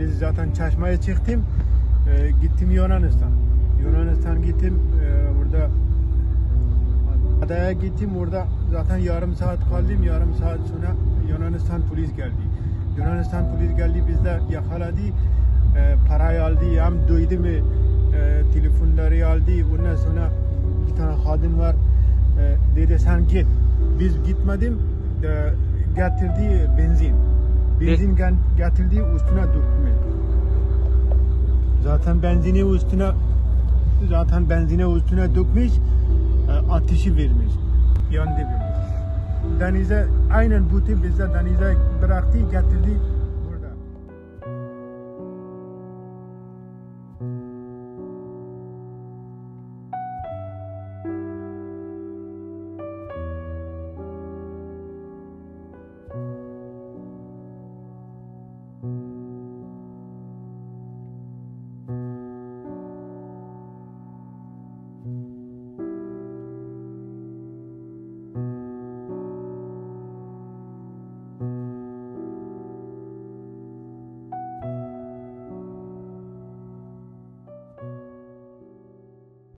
biz zaten Çeşme'ye çıktım, gittim Yunanistan. Yunanistan gittim, burada adaya gittim, orada zaten yarım saat kaldım, yarım saat sonra Yunanistan polis geldi. Yunanistan polis geldi, biz de yakaladı, parayı aldı, hem duydum, telefonları aldı, ondan sonra bir tane hadim var, dedi sen git, biz gitmedim, getirdi benzin getirdi, üstüne döktü. Zaten benzini üstüne dökmüş, ateşi vermiş, yandı vermiş. Denize aynen butu bize denize bıraktı, getirdi.